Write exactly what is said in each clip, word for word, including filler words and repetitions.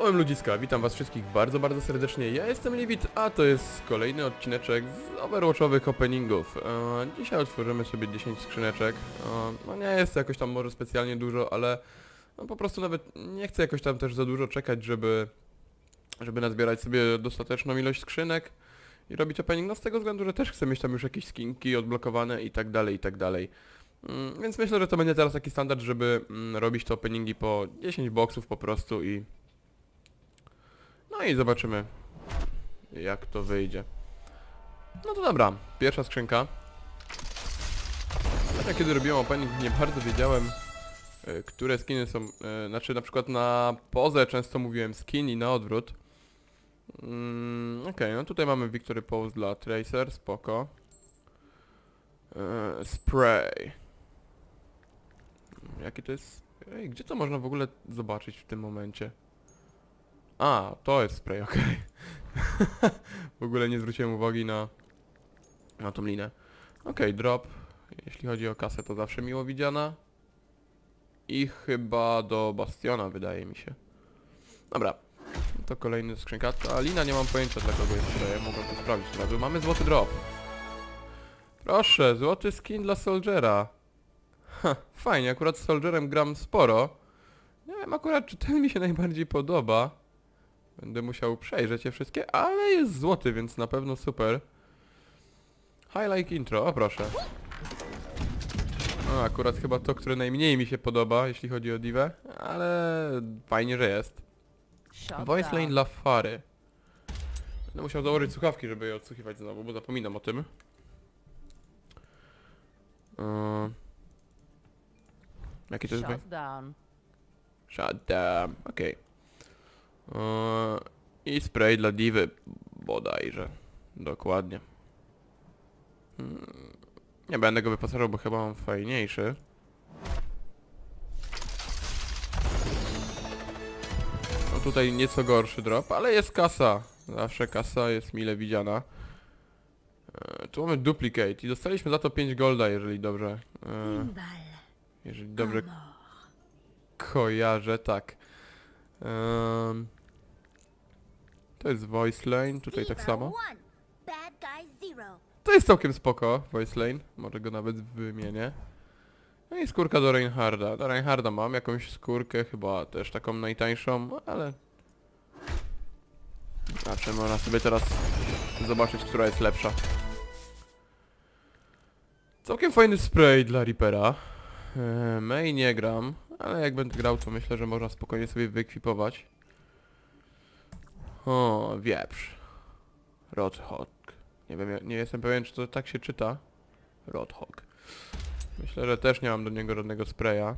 Czołem ludziska, witam was wszystkich bardzo, bardzo serdecznie. Ja jestem Livid, a to jest kolejny odcineczek z Overwatchowych openingów. E, dzisiaj otworzymy sobie dziesięć skrzyneczek. E, no nie jest to jakoś tam może specjalnie dużo, ale no po prostu nawet nie chcę jakoś tam też za dużo czekać, żeby, żeby nazbierać sobie dostateczną ilość skrzynek i robić opening. No z tego względu, że też chcę mieć tam już jakieś skinki odblokowane i tak dalej, i tak dalej. Więc myślę, że to będzie teraz taki standard, żeby robić te openingi po dziesięć boxów po prostu i... No i zobaczymy, jak to wyjdzie. No to dobra, pierwsza skrzynka. Ja kiedy robiłem opening, nie bardzo wiedziałem, które skiny są... Znaczy na przykład na pozę często mówiłem skin i na odwrót. Mm, Okej, okay, no tutaj mamy Victory Pose dla Tracer, spoko. Eee, spray. Jaki to jest... Ej, gdzie to można w ogóle zobaczyć w tym momencie? A, to jest spray, okej. Okay. W ogóle nie zwróciłem uwagi na, na tą linę. Okej, okay, drop. Jeśli chodzi o kasę, to zawsze miło widziana. I chyba do Bastiona, wydaje mi się. Dobra. To kolejny skrzynka. Ta lina, nie mam pojęcia dla kogo jest spray. Mogę to sprawdzić. Mamy złoty drop. Proszę, złoty skin dla Soldiera. Ha, fajnie, akurat z Soldierem gram sporo. Nie wiem akurat, czy ten mi się najbardziej podoba. Będę musiał przejrzeć je wszystkie, ale jest złoty, więc na pewno super. Highlight intro, o proszę. No, akurat chyba to, które najmniej mi się podoba, jeśli chodzi o D.Va, ale fajnie, że jest. Voice lane dla Fary. Będę musiał założyć słuchawki, żeby je odsłuchiwać znowu, bo zapominam o tym. Um. Jaki to jest? Shutdown. Shutdown, okej. Okay. I spray dla D.Va bodajże. Dokładnie. Nie będę go wypasażał, bo chyba mam fajniejszy. No tutaj nieco gorszy drop, ale jest kasa. Zawsze kasa jest mile widziana. Tu mamy duplicate i dostaliśmy za to pięć golda, jeżeli dobrze. Jeżeli dobrze kojarzę, tak. To jest voice lane, tutaj tak samo. To jest całkiem spoko, voice lane. Może go nawet wymienię. No i skórka do Reinharda. Do Reinharda mam jakąś skórkę, chyba też taką najtańszą, ale... Zawsze można sobie teraz zobaczyć, która jest lepsza. Całkiem fajny spray dla Reapera. Mei nie gram, ale jak będę grał, to myślę, że można spokojnie sobie wyekwipować. O, wieprz. Roadhog. Nie wiem, nie jestem pewien, czy to tak się czyta. Roadhog. Myślę, że też nie mam do niego żadnego spraya.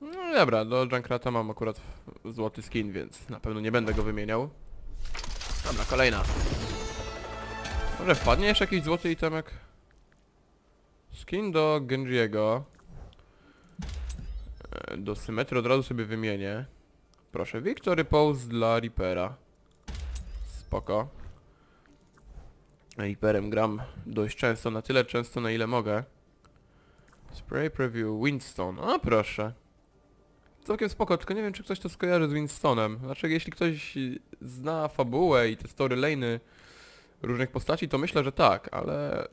No dobra, do Junkrata mam akurat złoty skin, więc na pewno nie będę go wymieniał. Dobra, kolejna. Może wpadnie jeszcze jakiś złoty itemek? Skin do Genjiego. Do Symmetry od razu sobie wymienię. Proszę, Victory Pose dla Reapera. Spoko. Reaperem gram dość często, na tyle często, na ile mogę. Spray Preview Winston. O proszę. Całkiem spoko, tylko nie wiem, czy ktoś to skojarzy z Winstonem. Znaczy, jeśli ktoś zna fabułę i te storyline'y różnych postaci, to myślę, że tak, ale...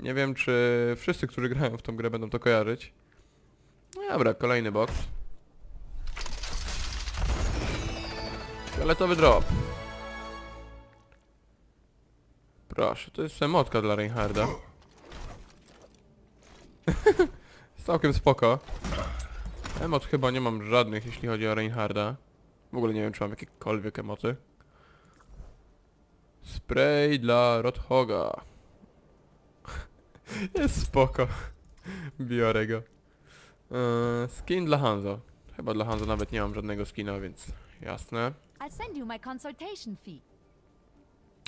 Nie wiem, czy wszyscy, którzy grają w tą grę, będą to kojarzyć. Dobra, kolejny box. Fioletowy drop. Proszę, to jest emotka dla Reinharda. Całkiem spoko. Emot chyba nie mam żadnych, jeśli chodzi o Reinharda. W ogóle nie wiem, czy mam jakiekolwiek emoty. Spray dla Roadhoga. Jest spoko. Biorę go. Skin dla Hanzo. Chyba dla Hanzo nawet nie mam żadnego skina, więc jasne.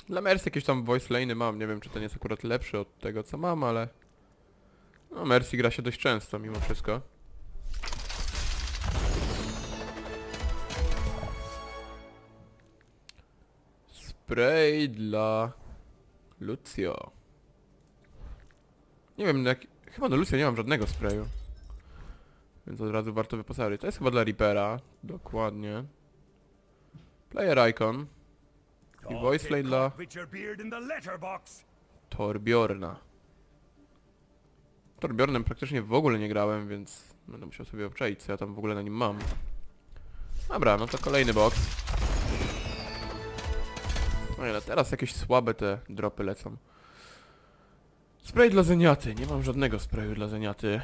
Dla Mercy jakieś tam voice lane'y mam. Nie wiem, czy ten jest akurat lepszy od tego, co mam, ale... No, Mercy gra się dość często, mimo wszystko. Spray dla... Lucio. Nie wiem, jak... Chyba do Lucio nie mam żadnego sprayu. Więc od razu warto wyposażyć. To jest chyba dla Reapera. Dokładnie. Player Icon. I Voice Play dla... Torbjorna. Torbjornem praktycznie w ogóle nie grałem, więc będę musiał sobie obczaić, co ja tam w ogóle na nim mam. Dobra, no to kolejny box. No ale teraz jakieś słabe te dropy lecą. Spray dla Zenyaty. Nie mam żadnego sprayu dla Zenyaty.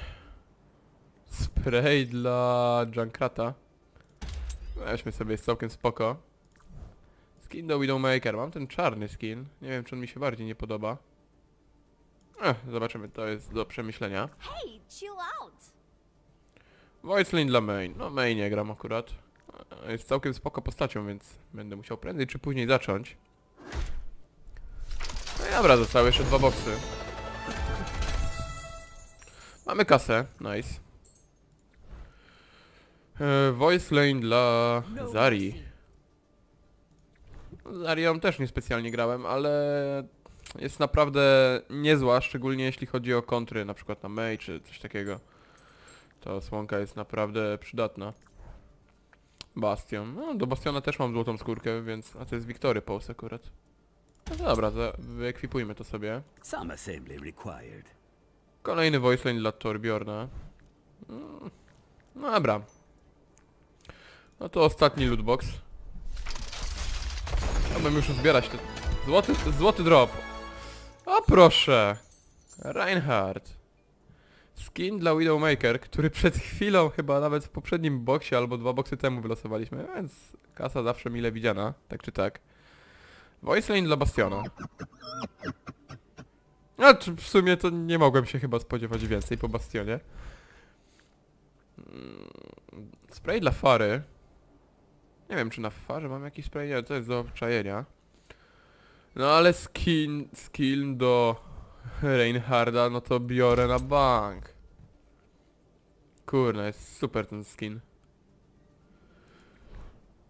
Spray dla Junkrata. Weźmy sobie, jest całkiem spoko. Skin do Widowmaker. Mam ten czarny skin. Nie wiem, czy on mi się bardziej nie podoba. Ech, zobaczymy, to jest do przemyślenia. Voicelin dla Mei. No Mei nie gram akurat. Jest całkiem spoko postacią, więc będę musiał prędzej czy później zacząć. No i dobra, zostały jeszcze dwa boksy. Mamy kasę, nice. Eee, voice lane dla Zaryi. Zaryą też niespecjalnie grałem, ale jest naprawdę niezła, szczególnie jeśli chodzi o kontry, na przykład na Mei czy coś takiego. Ta osłonka jest naprawdę przydatna. Bastion. No, do Bastiona też mam złotą skórkę, więc... A to jest Victory Pulse akurat. No dobra, wyekwipujmy to sobie. Kolejny voice line dla Torbjorna. No dobra. No to ostatni lootbox. Chciałbym już zbierać te... Złoty, złoty drop. O proszę. Reinhardt. Skin dla Widowmaker, który przed chwilą chyba nawet w poprzednim boksie albo dwa boksy temu wylosowaliśmy, więc kasa zawsze mile widziana, tak czy tak. Voice line dla Bastiona. A w sumie to nie mogłem się chyba spodziewać więcej po Bastionie. Spray dla Fary. Nie wiem, czy na Farze mam jakiś spray, nie, to jest do obczajenia. No ale skin, skin do... Reinharda, no to biorę na bank. Kurna, jest super ten skin.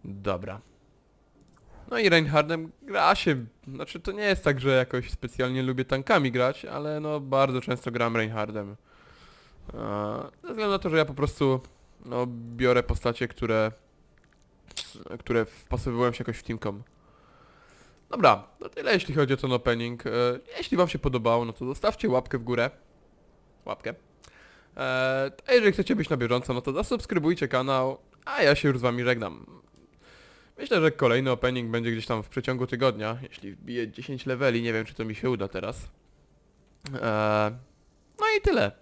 Dobra. No i Reinhardem gra się. Znaczy to nie jest tak, że jakoś specjalnie lubię tankami grać, ale no bardzo często gram Reinhardem. Ze względu na to, że ja po prostu no, biorę postacie, które które wpasowywałem się jakoś w teamkom. Dobra, to tyle jeśli chodzi o ten opening. Jeśli wam się podobało, no to zostawcie łapkę w górę. Łapkę. A jeżeli chcecie być na bieżąco, no to zasubskrybujcie kanał, a ja się już z wami żegnam. Myślę, że kolejny opening będzie gdzieś tam w przeciągu tygodnia, jeśli wbiję dziesięć leveli, nie wiem czy to mi się uda teraz. No i tyle.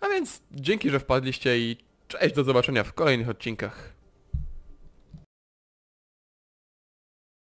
A więc dzięki, że wpadliście i cześć, do zobaczenia w kolejnych odcinkach.